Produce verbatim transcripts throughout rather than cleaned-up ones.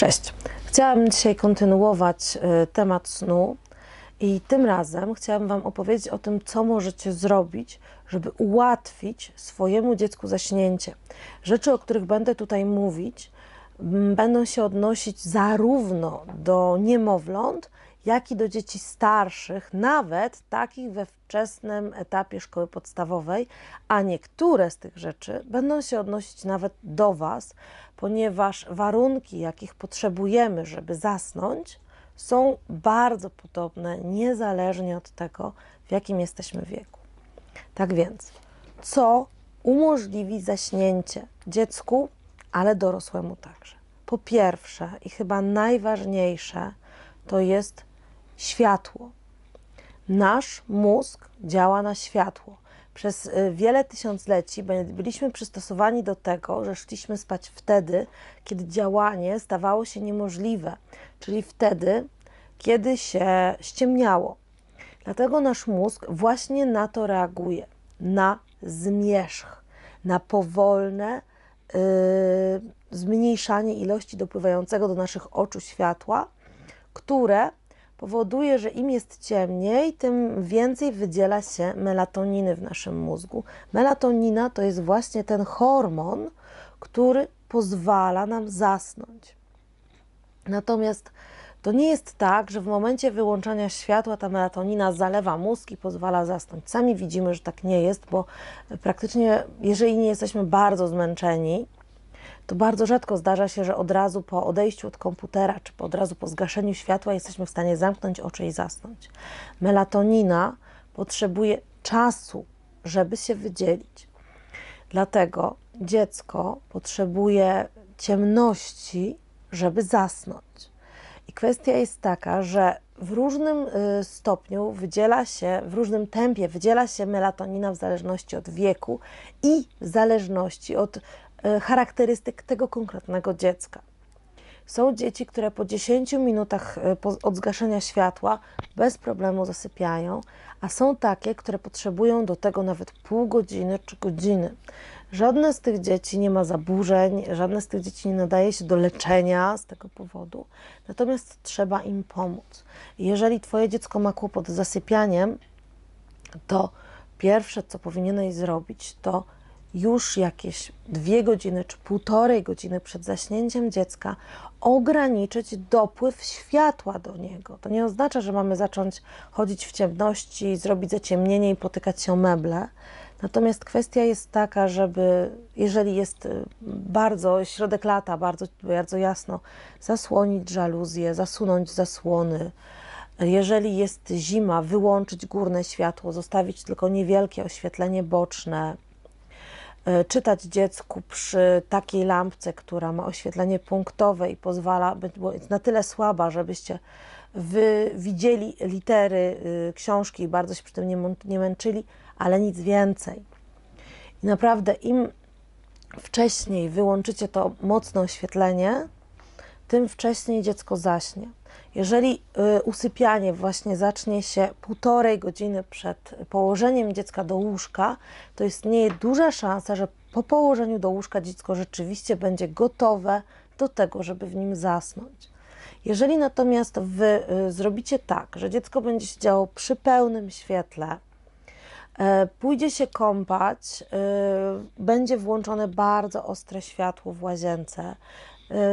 Cześć! Chciałam dzisiaj kontynuować temat snu i tym razem chciałam Wam opowiedzieć o tym, co możecie zrobić, żeby ułatwić swojemu dziecku zaśnięcie. Rzeczy, o których będę tutaj mówić, będą się odnosić zarówno do niemowląt, jak i do dzieci starszych, nawet takich we wczesnym etapie szkoły podstawowej, a niektóre z tych rzeczy będą się odnosić nawet do Was, ponieważ warunki, jakich potrzebujemy, żeby zasnąć, są bardzo podobne, niezależnie od tego, w jakim jesteśmy wieku. Tak więc, co umożliwi zaśnięcie dziecku, ale dorosłemu także? Po pierwsze i chyba najważniejsze, to jest światło. Nasz mózg działa na światło. Przez wiele tysiącleci byliśmy przystosowani do tego, że szliśmy spać wtedy, kiedy działanie stawało się niemożliwe, czyli wtedy, kiedy się ściemniało. Dlatego nasz mózg właśnie na to reaguje, na zmierzch, na powolne yy, zmniejszanie ilości dopływającego do naszych oczu światła, które powoduje, że im jest ciemniej, tym więcej wydziela się melatoniny w naszym mózgu. Melatonina to jest właśnie ten hormon, który pozwala nam zasnąć. Natomiast to nie jest tak, że w momencie wyłączania światła ta melatonina zalewa mózg i pozwala zasnąć. Sami widzimy, że tak nie jest, bo praktycznie, jeżeli nie jesteśmy bardzo zmęczeni, to bardzo rzadko zdarza się, że od razu po odejściu od komputera, czy od razu po zgaszeniu światła jesteśmy w stanie zamknąć oczy i zasnąć. Melatonina potrzebuje czasu, żeby się wydzielić. Dlatego dziecko potrzebuje ciemności, żeby zasnąć. I kwestia jest taka, że w różnym stopniu wydziela się, w różnym tempie wydziela się melatonina w zależności od wieku i w zależności od charakterystyk tego konkretnego dziecka. Są dzieci, które po dziesięciu minutach od zgaszenia światła bez problemu zasypiają, a są takie, które potrzebują do tego nawet pół godziny czy godziny. Żadne z tych dzieci nie ma zaburzeń, żadne z tych dzieci nie nadaje się do leczenia z tego powodu, natomiast trzeba im pomóc. Jeżeli Twoje dziecko ma kłopot z zasypianiem, to pierwsze, co powinieneś zrobić, to już jakieś dwie godziny czy półtorej godziny przed zaśnięciem dziecka ograniczyć dopływ światła do niego. To nie oznacza, że mamy zacząć chodzić w ciemności, zrobić zaciemnienie i potykać się o meble. Natomiast kwestia jest taka, żeby, jeżeli jest bardzo środek lata, bardzo, bardzo jasno, zasłonić żaluzje, zasunąć zasłony. Jeżeli jest zima, wyłączyć górne światło, zostawić tylko niewielkie oświetlenie boczne, czytać dziecku przy takiej lampce, która ma oświetlenie punktowe i pozwala, bo jest na tyle słaba, żebyście wy widzieli litery książki i bardzo się przy tym nie, nie męczyli, ale nic więcej. I naprawdę im wcześniej wyłączycie to mocne oświetlenie, tym wcześniej dziecko zaśnie. Jeżeli usypianie właśnie zacznie się półtorej godziny przed położeniem dziecka do łóżka, to istnieje duża szansa, że po położeniu do łóżka dziecko rzeczywiście będzie gotowe do tego, żeby w nim zasnąć. Jeżeli natomiast Wy zrobicie tak, że dziecko będzie się działo przy pełnym świetle, pójdzie się kąpać, będzie włączone bardzo ostre światło w łazience,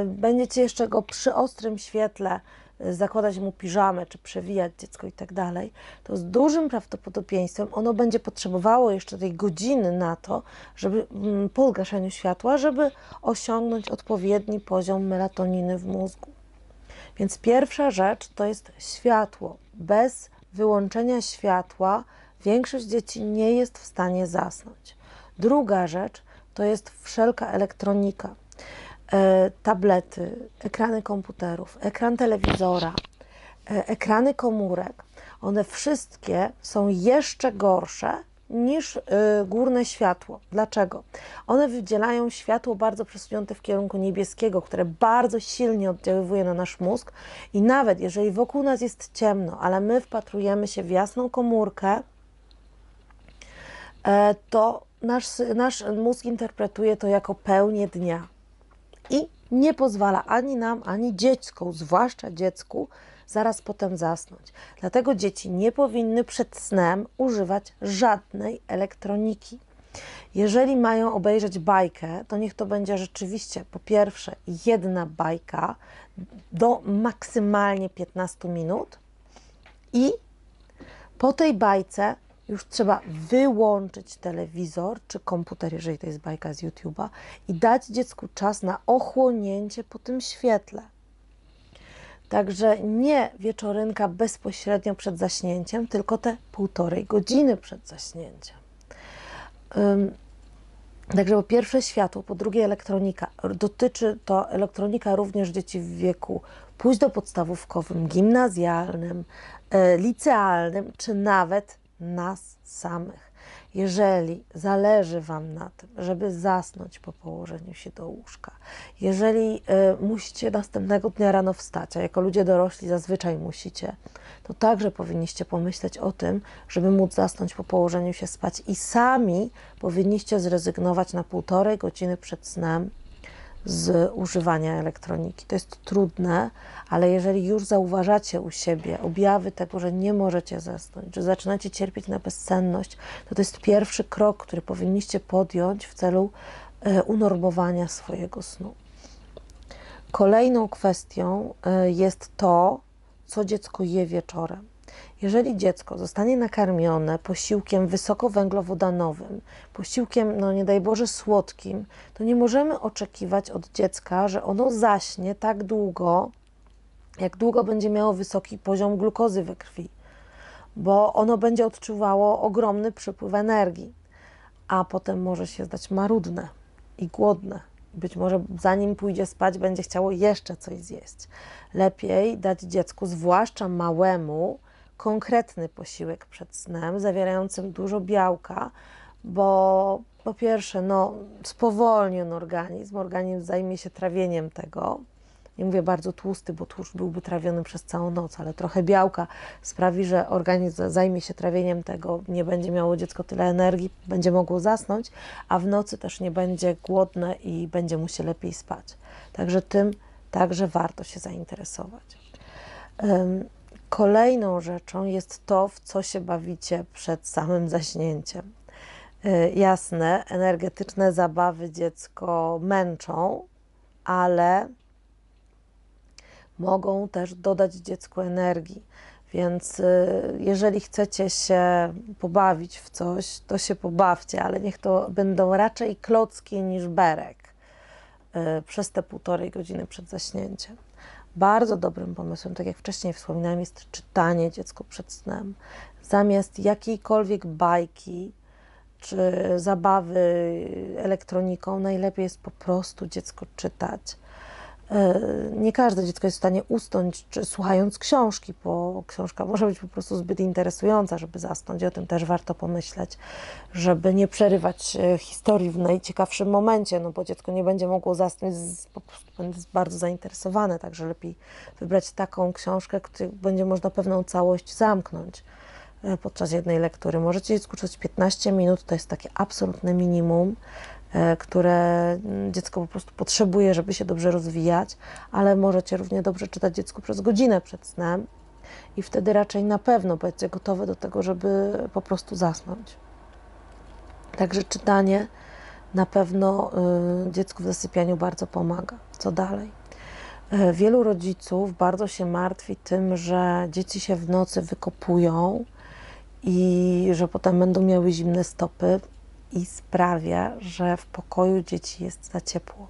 będziecie jeszcze go przy ostrym świetle zakładać mu piżamę, czy przewijać dziecko i tak dalej, to z dużym prawdopodobieństwem ono będzie potrzebowało jeszcze tej godziny na to, żeby po zgaszeniu światła, żeby osiągnąć odpowiedni poziom melatoniny w mózgu. Więc pierwsza rzecz to jest światło. Bez wyłączenia światła większość dzieci nie jest w stanie zasnąć. Druga rzecz to jest wszelka elektronika. Tablety, ekrany komputerów, ekran telewizora, ekrany komórek, one wszystkie są jeszcze gorsze niż górne światło. Dlaczego? One wydzielają światło bardzo przesunięte w kierunku niebieskiego, które bardzo silnie oddziaływuje na nasz mózg i nawet jeżeli wokół nas jest ciemno, ale my wpatrujemy się w jasną komórkę, to nasz, nasz mózg interpretuje to jako pełnię dnia. I nie pozwala ani nam, ani dziecku, zwłaszcza dziecku, zaraz potem zasnąć. Dlatego dzieci nie powinny przed snem używać żadnej elektroniki. Jeżeli mają obejrzeć bajkę, to niech to będzie rzeczywiście, po pierwsze, jedna bajka do maksymalnie piętnastu minut i po tej bajce już trzeba wyłączyć telewizor czy komputer, jeżeli to jest bajka z YouTube'a, i dać dziecku czas na ochłonięcie po tym świetle. Także nie wieczorynka bezpośrednio przed zaśnięciem, tylko te półtorej godziny przed zaśnięciem. Um, także po pierwsze światło, po drugie elektronika. Dotyczy to elektronika również dzieci w wieku pójść do podstawówkowym, gimnazjalnym, e, licealnym, czy nawet nas samych. Jeżeli zależy Wam na tym, żeby zasnąć po położeniu się do łóżka, jeżeli y, musicie następnego dnia rano wstać, a jako ludzie dorośli zazwyczaj musicie, to także powinniście pomyśleć o tym, żeby móc zasnąć po położeniu się spać i sami powinniście zrezygnować na półtorej godziny przed snem z używania elektroniki. To jest trudne, ale jeżeli już zauważacie u siebie objawy tego, że nie możecie zasnąć, że zaczynacie cierpieć na bezsenność, to to jest pierwszy krok, który powinniście podjąć w celu unormowania swojego snu. Kolejną kwestią jest to, co dziecko je wieczorem. Jeżeli dziecko zostanie nakarmione posiłkiem wysokowęglowodanowym, posiłkiem, no nie daj Boże, słodkim, to nie możemy oczekiwać od dziecka, że ono zaśnie tak długo, jak długo będzie miało wysoki poziom glukozy we krwi, bo ono będzie odczuwało ogromny przypływ energii, a potem może się zdać marudne i głodne. Być może zanim pójdzie spać, będzie chciało jeszcze coś zjeść. Lepiej dać dziecku, zwłaszcza małemu, konkretny posiłek przed snem, zawierającym dużo białka, bo po pierwsze, no, spowolni on organizm, organizm zajmie się trawieniem tego. Nie mówię bardzo tłusty, bo tłuszcz byłby trawiony przez całą noc, ale trochę białka sprawi, że organizm zajmie się trawieniem tego, nie będzie miało dziecko tyle energii, będzie mogło zasnąć, a w nocy też nie będzie głodne i będzie mu się lepiej spać. Także tym także warto się zainteresować. Um, Kolejną rzeczą jest to, w co się bawicie przed samym zaśnięciem. Yy, jasne, energetyczne zabawy dziecko męczą, ale mogą też dodać dziecku energii. Więc yy, jeżeli chcecie się pobawić w coś, to się pobawcie, ale niech to będą raczej klocki niż berek yy, przez te półtorej godziny przed zaśnięciem. Bardzo dobrym pomysłem, tak jak wcześniej wspominałam, jest czytanie dziecku przed snem. Zamiast jakiejkolwiek bajki czy zabawy elektroniką, najlepiej jest po prostu dziecko czytać. Nie każde dziecko jest w stanie usnąć, czy słuchając książki, bo książka może być po prostu zbyt interesująca, żeby zasnąć. I o tym też warto pomyśleć, żeby nie przerywać historii w najciekawszym momencie, no bo dziecko nie będzie mogło zasnąć, po prostu będzie bardzo zainteresowane, także lepiej wybrać taką książkę, której będzie można pewną całość zamknąć podczas jednej lektury. Możecie dziecku czytać piętnaście minut, to jest takie absolutne minimum, które dziecko po prostu potrzebuje, żeby się dobrze rozwijać, ale możecie równie dobrze czytać dziecku przez godzinę przed snem i wtedy raczej na pewno będzie gotowe do tego, żeby po prostu zasnąć. Także czytanie na pewno dziecku w zasypianiu bardzo pomaga. Co dalej? Wielu rodziców bardzo się martwi tym, że dzieci się w nocy wykopują i że potem będą miały zimne stopy, i sprawia, że w pokoju dzieci jest za ciepło.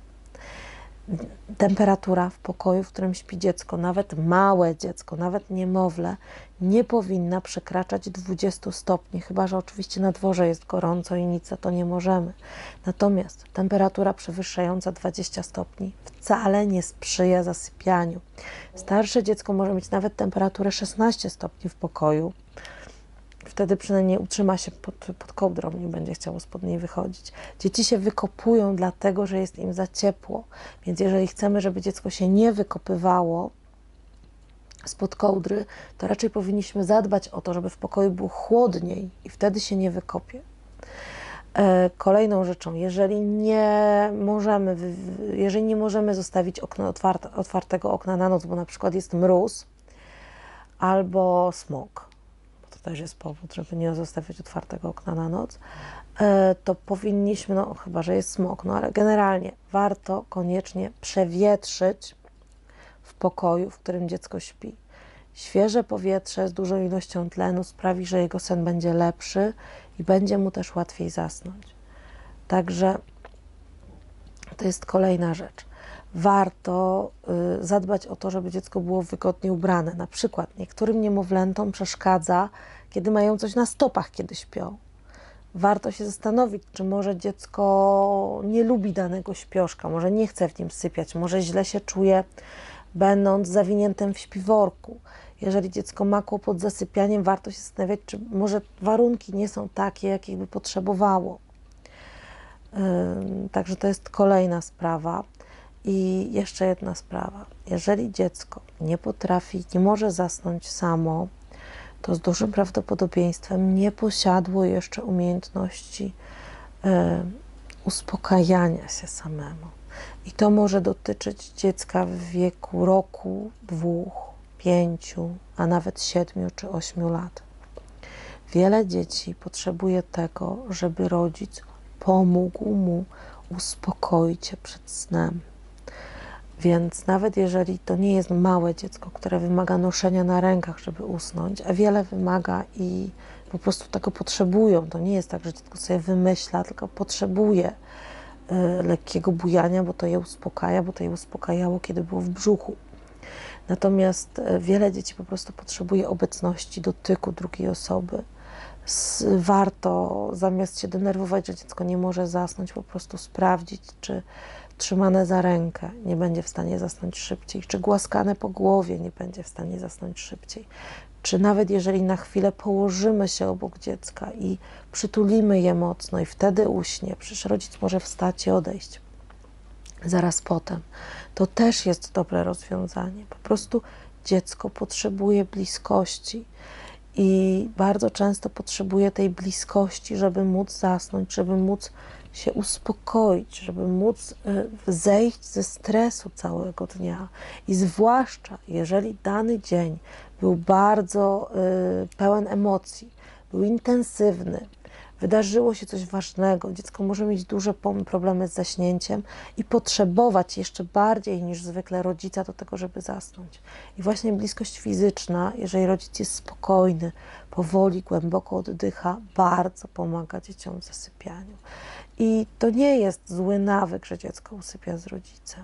Temperatura w pokoju, w którym śpi dziecko, nawet małe dziecko, nawet niemowlę, nie powinna przekraczać dwudziestu stopni, chyba że oczywiście na dworze jest gorąco i nic za to nie możemy. Natomiast temperatura przewyższająca dwadzieścia stopni wcale nie sprzyja zasypianiu. Starsze dziecko może mieć nawet temperaturę szesnaście stopni w pokoju. Wtedy przynajmniej utrzyma się pod, pod kołdrą, nie będzie chciało spod niej wychodzić. Dzieci się wykopują dlatego, że jest im za ciepło, więc jeżeli chcemy, żeby dziecko się nie wykopywało spod kołdry, to raczej powinniśmy zadbać o to, żeby w pokoju było chłodniej i wtedy się nie wykopie. Kolejną rzeczą, jeżeli nie możemy, jeżeli nie możemy zostawić okna otwarte, otwartego okna na noc, bo na przykład jest mróz albo smog, bo to też jest powód, żeby nie zostawiać otwartego okna na noc, to powinniśmy, no chyba, że jest smog, no ale generalnie warto koniecznie przewietrzyć w pokoju, w którym dziecko śpi. Świeże powietrze z dużą ilością tlenu sprawi, że jego sen będzie lepszy i będzie mu też łatwiej zasnąć. Także to jest kolejna rzecz. Warto y, zadbać o to, żeby dziecko było wygodnie ubrane. Na przykład niektórym niemowlętom przeszkadza, kiedy mają coś na stopach, kiedy śpią. Warto się zastanowić, czy może dziecko nie lubi danego śpioszka, może nie chce w nim sypiać, może źle się czuje, będąc zawiniętym w śpiworku. Jeżeli dziecko ma kłopot z zasypianiem, warto się zastanawiać, czy może warunki nie są takie, jakich by potrzebowało. Ym, także to jest kolejna sprawa. I jeszcze jedna sprawa. Jeżeli dziecko nie potrafi, nie może zasnąć samo, to z dużym prawdopodobieństwem nie posiadło jeszcze umiejętności yy, uspokajania się samemu. I to może dotyczyć dziecka w wieku roku, dwóch, pięciu, a nawet siedmiu czy ośmiu lat. Wiele dzieci potrzebuje tego, żeby rodzic pomógł mu uspokoić się przed snem. Więc nawet jeżeli to nie jest małe dziecko, które wymaga noszenia na rękach, żeby usnąć, a wiele wymaga i po prostu tego potrzebują. To nie jest tak, że dziecko sobie wymyśla, tylko potrzebuje lekkiego bujania, bo to je uspokaja, bo to je uspokajało, kiedy było w brzuchu. Natomiast wiele dzieci po prostu potrzebuje obecności, dotyku drugiej osoby. Warto, zamiast się denerwować, że dziecko nie może zasnąć, po prostu sprawdzić, czy trzymane za rękę nie będzie w stanie zasnąć szybciej, czy głaskane po głowie nie będzie w stanie zasnąć szybciej, czy nawet jeżeli na chwilę położymy się obok dziecka i przytulimy je mocno i wtedy uśnie, przecież rodzic może wstać i odejść zaraz potem. To też jest dobre rozwiązanie. Po prostu dziecko potrzebuje bliskości i bardzo często potrzebuje tej bliskości, żeby móc zasnąć, żeby móc się uspokoić, żeby móc zejść ze stresu całego dnia. I zwłaszcza jeżeli dany dzień był bardzo y, pełen emocji, był intensywny, wydarzyło się coś ważnego, dziecko może mieć duże problemy z zaśnięciem i potrzebować jeszcze bardziej niż zwykle rodzica do tego, żeby zasnąć. I właśnie bliskość fizyczna, jeżeli rodzic jest spokojny, powoli, głęboko oddycha, bardzo pomaga dzieciom w zasypianiu. I to nie jest zły nawyk, że dziecko usypia z rodzicem.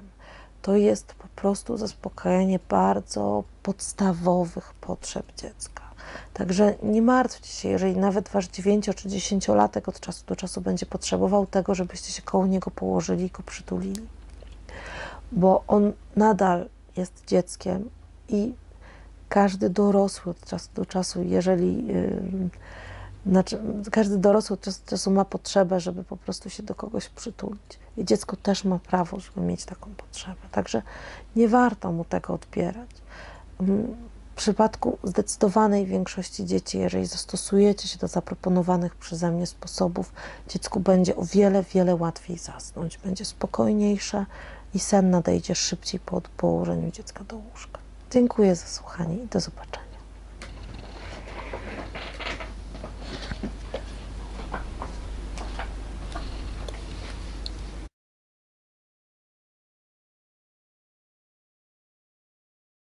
To jest po prostu zaspokajanie bardzo podstawowych potrzeb dziecka. Także nie martwcie się, jeżeli nawet wasz dziewięcio czy dziesięciolatek od czasu do czasu będzie potrzebował tego, żebyście się koło niego położyli i go przytulili. Bo on nadal jest dzieckiem i każdy dorosły od czasu do czasu, jeżeli... Yy, Znaczy, każdy dorosły od czasu do czasu ma potrzebę, żeby po prostu się do kogoś przytulić. I dziecko też ma prawo, żeby mieć taką potrzebę. Także nie warto mu tego odbierać. W przypadku zdecydowanej większości dzieci, jeżeli zastosujecie się do zaproponowanych przeze mnie sposobów, dziecku będzie o wiele, wiele łatwiej zasnąć. Będzie spokojniejsze i sen nadejdzie szybciej po położeniu dziecka do łóżka. Dziękuję za słuchanie i do zobaczenia.